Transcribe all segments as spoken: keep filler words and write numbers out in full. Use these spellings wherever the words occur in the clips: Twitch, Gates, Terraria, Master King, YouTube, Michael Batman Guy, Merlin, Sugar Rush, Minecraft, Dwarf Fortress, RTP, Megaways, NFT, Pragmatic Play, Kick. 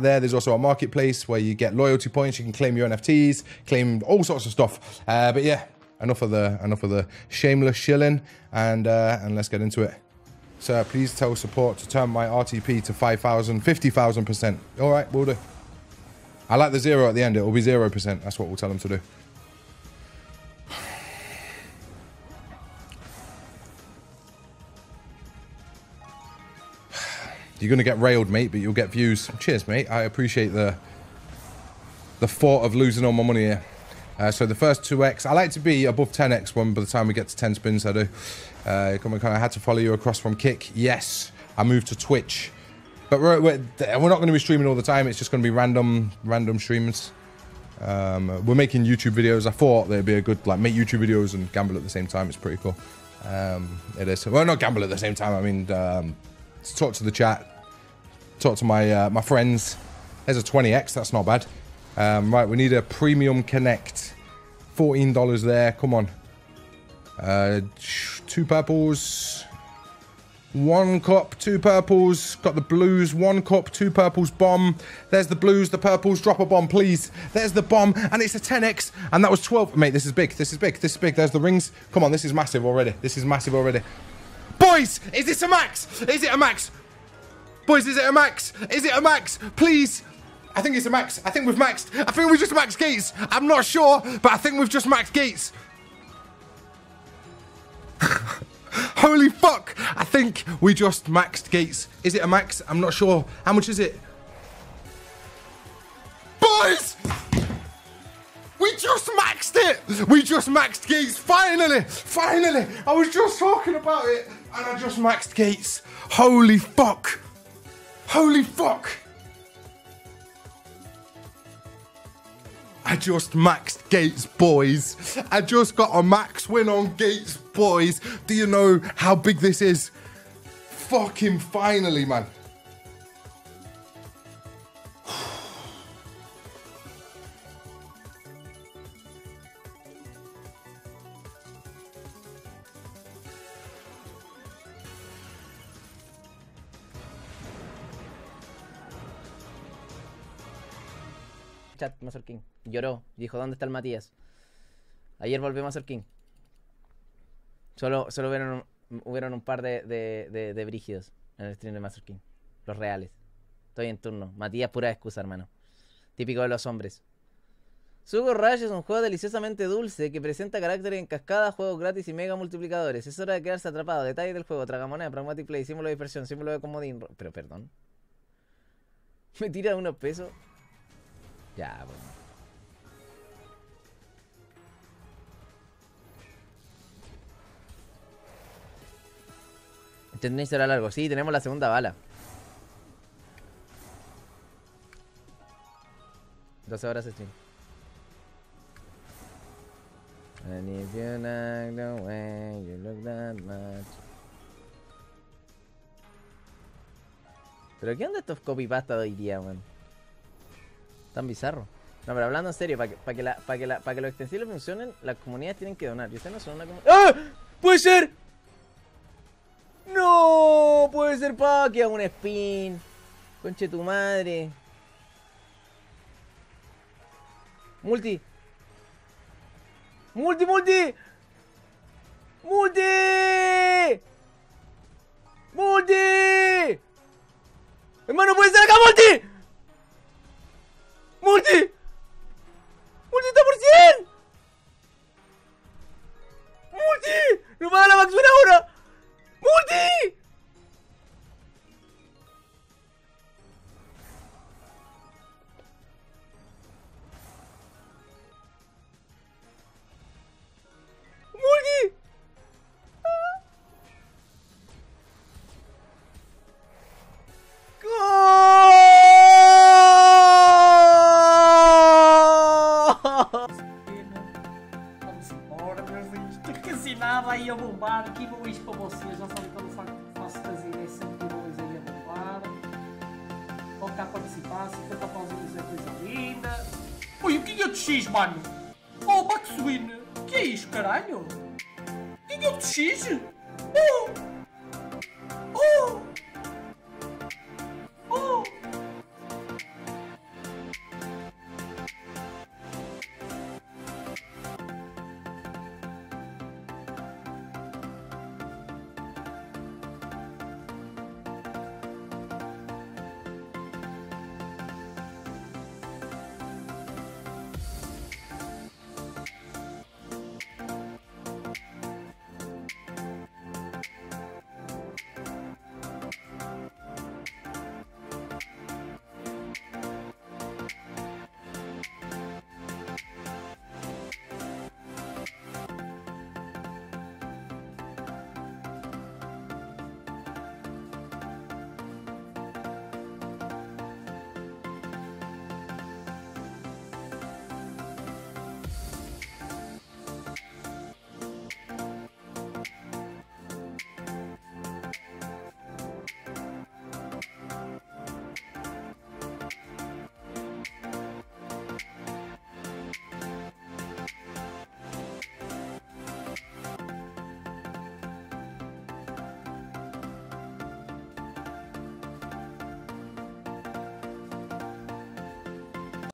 there. There's also a marketplace where you get loyalty points. You can claim your N F Ts, claim all sorts of stuff. Uh, but yeah, enough of the enough of the shameless shilling, and uh, and let's get into it. Sir, please tell support to turn my R T P to five thousand, fifty thousand percent. All right, we'll do. I like the zero at the end. It will be zero percent. That's what we'll tell them to do. You're gonna get railed, mate, but you'll get views. Cheers, mate. I appreciate the the thought of losing all my money here. Uh, so the first two X, I like to be above ten X one by the time we get to ten spins. I do. Uh, come on, come on. I had to follow you across from Kick. Yes, I moved to Twitch, but we're we're, we're not going to be streaming all the time. It's just going to be random random streams. Um, we're making YouTube videos. I thought they'd be a good like make YouTube videos and gamble at the same time. It's pretty cool. Um, it is. Well, not gamble at the same time. I mean, um, talk to the chat. Talk to my uh, my friends. There's a twenty X, that's not bad. Um, right, we need a premium connect. fourteen dollars there, come on. Uh, two purples. One cup, two purples. Got the blues, one cup, two purples, bomb. There's the blues, the purples, drop a bomb, please. There's the bomb, and it's a ten X, and that was twelve. Mate, this is big, this is big, this is big. There's the rings. Come on, this is massive already. This is massive already. Boys, is this a max? Is it a max? Boys, is it a max? Is it a max? Please. I think it's a max. I think we've maxed. I think we've just maxed Gates. I'm not sure, but I think we've just maxed Gates. Holy fuck. I think we just maxed Gates. Is it a max? I'm not sure. How much is it? Boys! We just maxed it. We just maxed Gates. Finally. Finally. I was just talking about it, and I just maxed Gates. Holy fuck. Holy fuck! I just maxed Gates, boys. I just got a max win on Gates, boys. Do you know how big this is? Fucking finally, man. Chat, Master King lloró, dijo ¿dónde está el Matías? Ayer volvió Master King. Solo, solo hubieron, hubieron un par de, de, de, de brígidos en el stream de Master King. Los reales. Estoy en turno. Matías, pura excusa, hermano. Típico de los hombres. Sugar Rush es un juego deliciosamente dulce que presenta caracteres en cascada, juegos gratis y mega multiplicadores. Es hora de quedarse atrapado. Detalles del juego, tragamoneda, Pragmatic Play, símbolo de dispersión, símbolo de comodín. Pero perdón. Me tira unos pesos. Ya, bueno. Tendréis será largo. Sí, tenemos la segunda bala. doce horas de stream. And if you like the way you look that much. Pero ¿qué onda estos copypasta de hoy día, man? Tan bizarro. No, pero hablando en serio, para que, pa que, pa que, pa que los extensibles funcionen, las comunidades tienen que donar. Y ustedes no son una comunidad. ¡Ah! ¡Puede ser! ¡No! ¡Puede ser, pa! Que haga un spin. Conche tu madre. Multi. Multi, multi. Multi. Multi. Hermano, puede ser acá, multi. ¡Multi! ¡Multi está por cien! ¡Multi! ¡No va a dar la maximera ahora! ¡Multi! ¡Multi! ¡Gol! Ensinava aí a bombar, que bom isto para vocês, já sabem que eu não faço fazer, é sempre bons aí a bombar. Pode cá participar, cinquenta pauzinhos é coisa linda. Oi, o quinhentos X, mano! Oh, Maxwin! Que é isto, caralho? quinhentos X? Oh! Oh! Oh!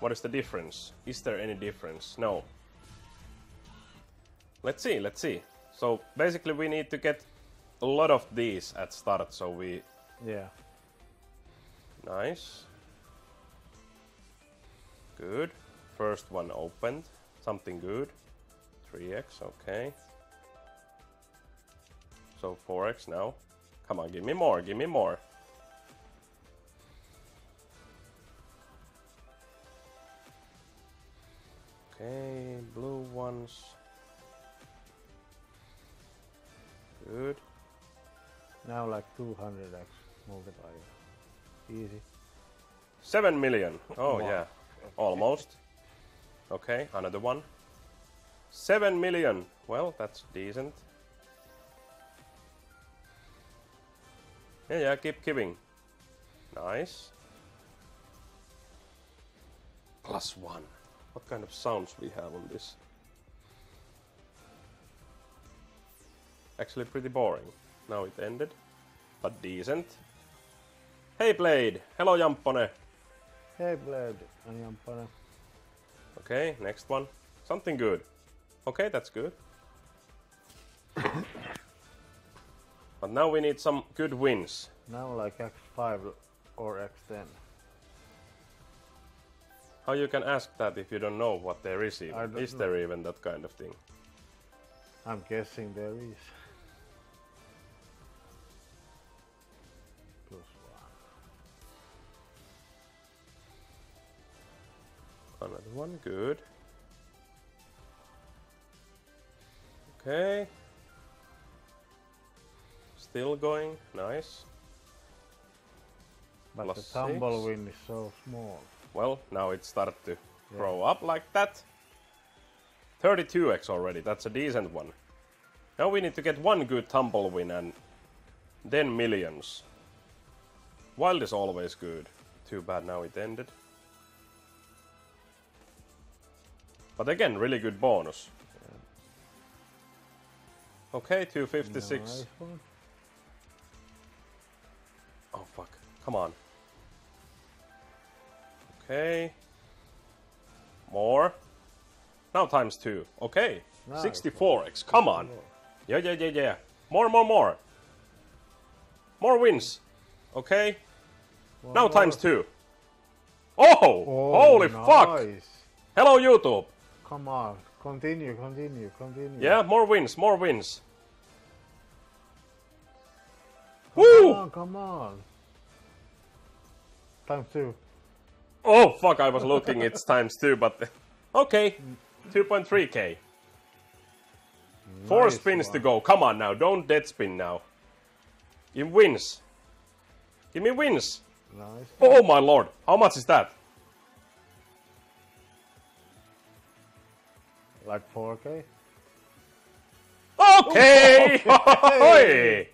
What is the difference? Is there any difference? No. Let's see, let's see. So basically we need to get a lot of these at start, so we... Yeah. Nice. Good. First one opened. Something good. three X, okay. So four X now. Come on, give me more, give me more. Okay, blue ones. Good. Now like two hundred X multiplier. Easy. seven million. Oh, yeah. Almost. Okay, another one. seven million. Well, that's decent. Yeah, yeah, keep giving. Nice. Plus one. What kind of sounds we have on this? Actually pretty boring. Now it ended, but decent. Hey Blade! Hello Jamppone! Hey Blade and Jamppone. Okay, next one. Something good. Okay, that's good. But now we need some good wins. Now like X five or X ten. How you can ask that if you don't know what there is even? Is there know. even that kind of thing? I'm guessing there is. Plus one. Another one, good. Okay. Still going, nice. But plus the tumblewind is so small. Well, now it starts to yeah. grow up like that. thirty-two X already, that's a decent one. Now we need to get one good tumblewind and then millions. Wild is always good. Too bad now it ended. But again, really good bonus. Okay, two fifty-six. Nice. Oh fuck, come on. Okay. More. Now times two. Okay. Nice. sixty-four X, come on. Yeah, yeah, yeah, yeah. More, more, more. More wins. Okay. Well, now times two. Oh! oh holy nice. fuck! Hello YouTube! Come on. Continue, continue, continue. Yeah, more wins, more wins. Come Woo! on, come on. Times two. Oh, fuck, I was looking, it's times two, but... Okay, two point three K. Four nice spins one. to go, come on now, don't dead spin now. Give wins. Give me wins. Nice. Oh my lord, how much is that? Like four K? Okay! Okay!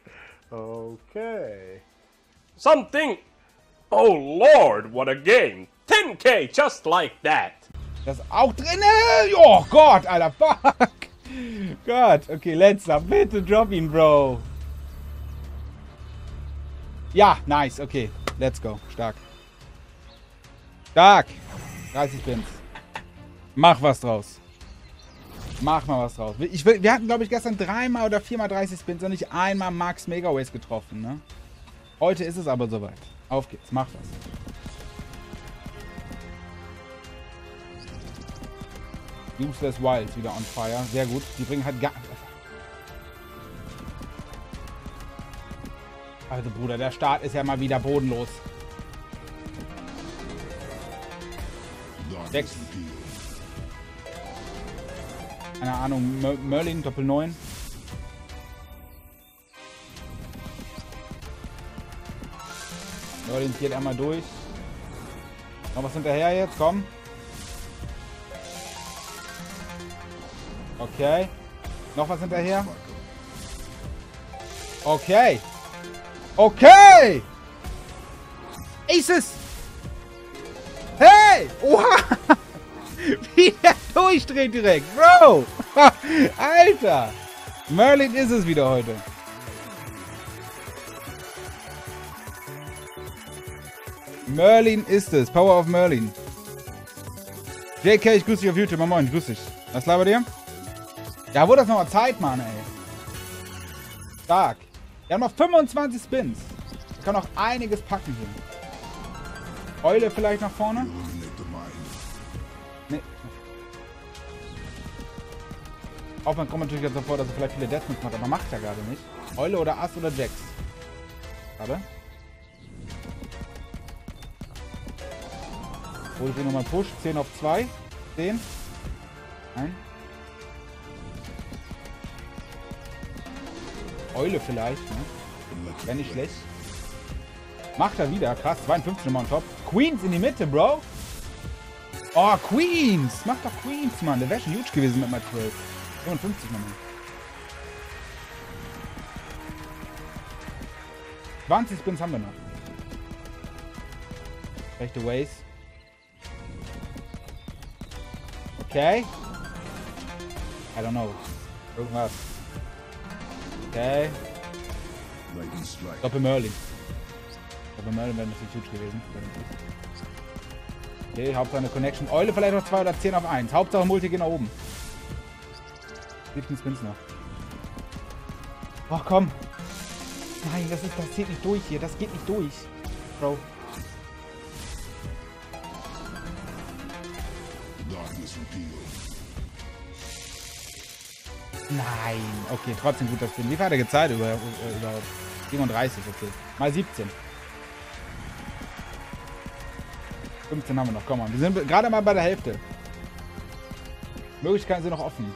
Okay. Something... Oh lord, what a game! ten K just like that! Das ist auch drin! Oh Gott, Alter, fuck! Gott, okay, letzter, bitte drop ihn, Bro! Ja, nice, okay, let's go, stark. Stark! dreißig Pins. Mach was draus. Mach mal was draus. Ich, wir hatten, glaube ich, gestern dreimal oder viermal dreißig Spins und nicht einmal Max Megaways getroffen, ne? Heute ist es aber soweit. Auf geht's, mach was. Useless Wild wieder on fire. Sehr gut. Die bringen halt gar... Also, Bruder, der Start ist ja mal wieder bodenlos. Sechs. Keine Ahnung, Merlin, Doppel neun. Merlin geht einmal durch. Noch was hinterher jetzt, komm. Okay. Noch was hinterher. Okay. Okay! Aces! Hey! Oha! Wie der durchdreht direkt, Bro! Alter! Merlin ist es wieder heute. Merlin ist es. Power of Merlin. J K, ich grüße dich auf YouTube. Moin, moin, grüß dich. Was labert ihr? Ja, wurde das nochmal Zeit, Mann, ey. Stark. Wir haben noch fünfundzwanzig Spins. Ich kann noch einiges packen hier. Eule vielleicht nach vorne. Nee. Auch man kommt natürlich jetzt davor, dass er vielleicht viele Deathmatch macht, aber macht er gerade nicht. Eule oder Ass oder Jax. Gerade. Hol ich nochmal Push. zehn auf zwei. zehn. Nein. Eule vielleicht, ne? Wäre nicht schlecht. Macht er wieder. Krass. zweiundfünfzig nochmal on top. Queens in die Mitte, Bro. Oh, Queens. Macht doch Queens, Mann. Der wäre schon huge gewesen mit meinem zwölf. fünfundfünfzig nochmal. zwanzig Spins haben wir noch. Rechte Ways. Okay. I don't know. Irgendwas. Okay. Doppel Merlin. Doppel Merlin wäre natürlich huge gewesen. Okay, Hauptsache eine Connection. Eule vielleicht noch zwei oder zehn auf eins. Hauptsache Multi geht nach oben. siebzehn Spins noch. Ach komm. Nein, das, ist, das zählt nicht durch hier. Das geht nicht durch. Bro. Nein. Okay, trotzdem gut das Ding. Wie viel hat er gezahlt? Über, über siebenunddreißig, okay. Mal siebzehn. fünfzehn haben wir noch. Komm mal. Wir sind gerade mal bei der Hälfte. Möglichkeiten sind noch offen.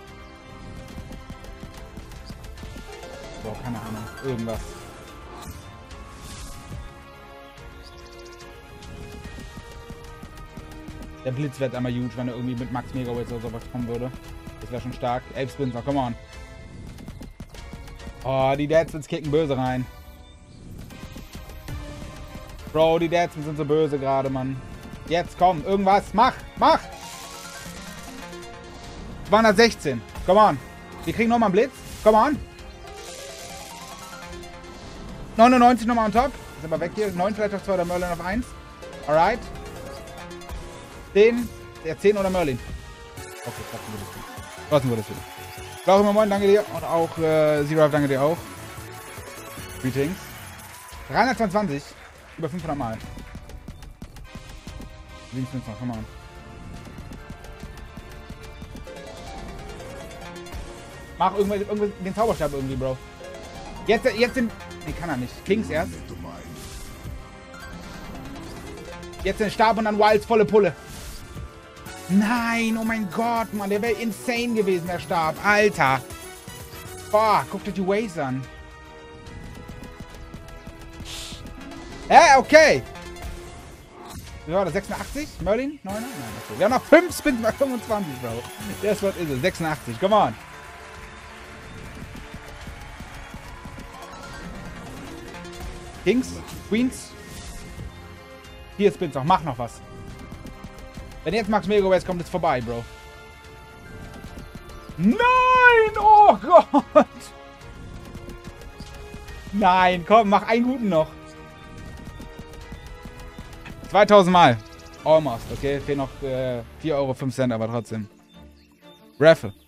Boah, keine Ahnung. Irgendwas. Der Blitz wird einmal huge, wenn er irgendwie mit Max Megawitz oder sowas kommen würde. Das wäre schon stark. elf Spins noch, come on. Oh, die Deadspins kicken böse rein. Bro, die Deadspins sind so böse gerade, Mann. Jetzt komm, irgendwas. Mach, mach! zweihundertsechzehn, come on. Wir kriegen nochmal einen Blitz, come on. neunundneunzig nochmal on top. Ist aber weg hier. neun vielleicht auf zwei oder Merlin auf eins. Alright. zehn, der zehn oder Merlin. Okay, trotzdem wird es gut. Trotzdem wird es gut. Brauchen wir moin, danke dir. Und auch äh, Zero, danke dir auch. Greetings. dreihundertzweiundzwanzig. Über fünfhundert Mal. sieben Minuten noch, komm mal an. Mach irgendwelche, irgendwelche, den Zauberstab irgendwie, Bro. Jetzt, jetzt den... Nee, kann er nicht. Kings erst. Jetzt den Stab und dann Wilds volle Pulle. Nein, oh mein Gott, Mann, der wäre insane gewesen, der Stab. Alter. Boah, guckt euch die Waves an. Hä, okay. Wie war das? sechsundachtzig? Merlin? neun? Nein, okay. Wir haben noch fünf Spins bei fünfundzwanzig, Bro. Das Wort ist es. sechsundachtzig, come on. Kings, Queens. Hier Spins noch, mach noch was. Wenn jetzt Max Megawest kommt, ist vorbei, Bro. Nein! Oh Gott! Nein, komm, mach einen guten noch. zweitausend Mal. Almost, okay? Fehlen noch äh, vier Euro fünf Cent, aber trotzdem. Raffle.